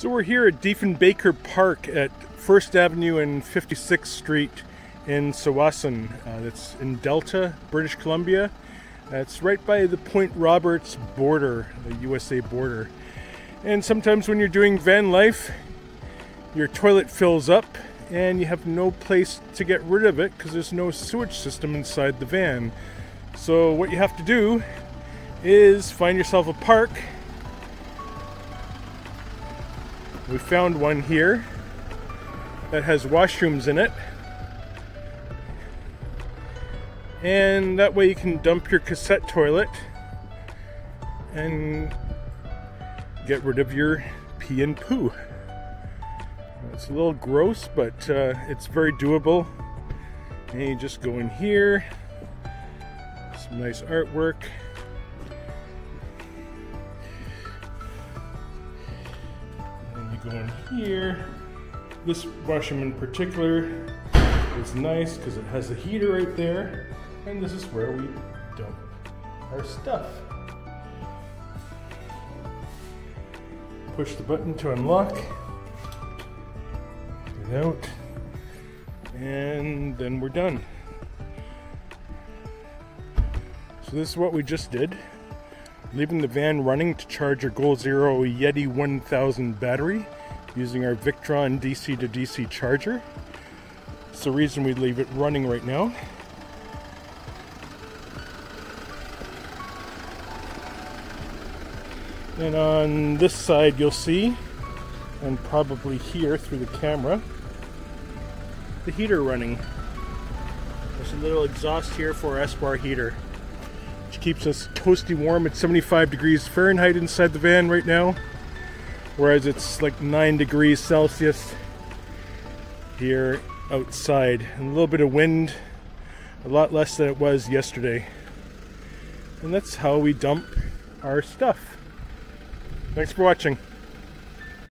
So we're here at Diefenbaker Park at 1st Avenue and 56th Street in Tsawwassen. That's in Delta, British Columbia. That's right by the Point Roberts border, the USA border. And sometimes when you're doing van life, your toilet fills up and you have no place to get rid of it because there's no sewage system inside the van. So what you have to do is find yourself a park. We found one here that has washrooms in it, and that way you can dump your cassette toilet and get rid of your pee and poo. It's a little gross, but it's very doable. And you just go in here, some nice artwork. And you go in here. This washroom in particular is nice because it has a heater right there. And this is where we dump our stuff. Push the button to unlock. Out, and then we're done. So this is what we just did, leaving the van running to charge our Goal Zero Yeti 1000 battery using our Victron DC to DC charger. It's the reason we leave it running right now. And on this side you'll see, and probably here through the camera, the heater running. There's a little exhaust here for our Espar heater, which keeps us toasty warm at 75 degrees Fahrenheit inside the van right now, whereas it's like 9 degrees Celsius here outside. And a little bit of wind, a lot less than it was yesterday. And that's how we dump our stuff. Thanks for watching.